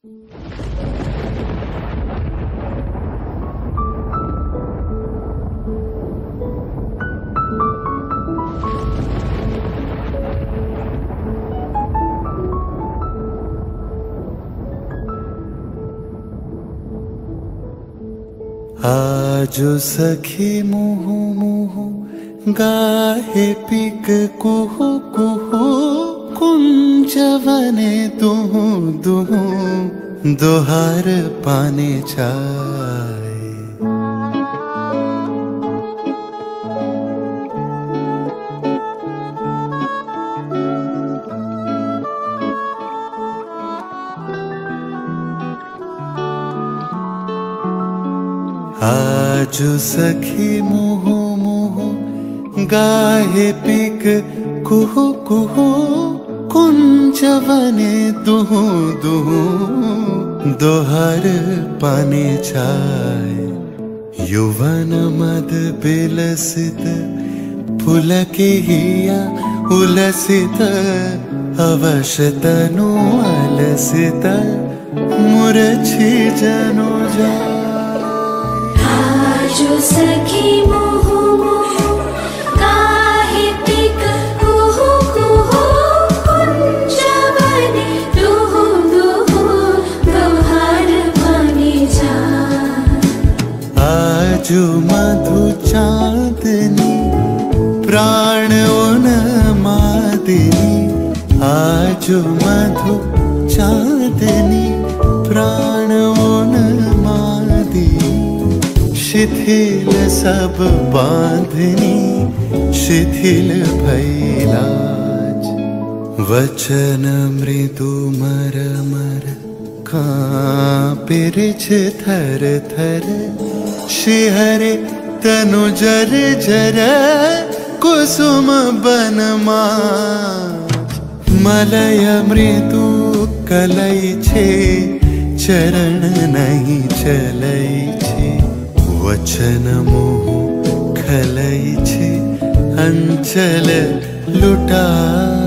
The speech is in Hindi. आजो सखी मुहु मुहु गाहे पिक कुहु कुहु कुंजवने दुहु दुहु दोहार पाने चाय। आजो सखी मुहु मुहु गाहे पिक कुहु कुहु कुंजवने दुहु दुहु दोहर पाने छाय। युवन मद बिलसित फुलके हिया उलसित अवश तनु अलसित मुरछी जनु जाय। आजो सखी मुहु मुहु गाहे पिक कुहु कुहु कुंजवने दुहु दुहु दोहार पाने जाय। आजो मधु चांदनी प्राण उन्मादिनी आजो मधु चांदनी प्राण उन्मादिनी शिथिल सब बांधनी शिथिल भैलाज। वचन मृदु मर मर कांपे रिछ थर थर शिहरे तनु जर जर कुसुम बनमा मलय मृदु कलय छे चरण नहीं चलय छे। वचन मोह खलय छे अंचल लुटा।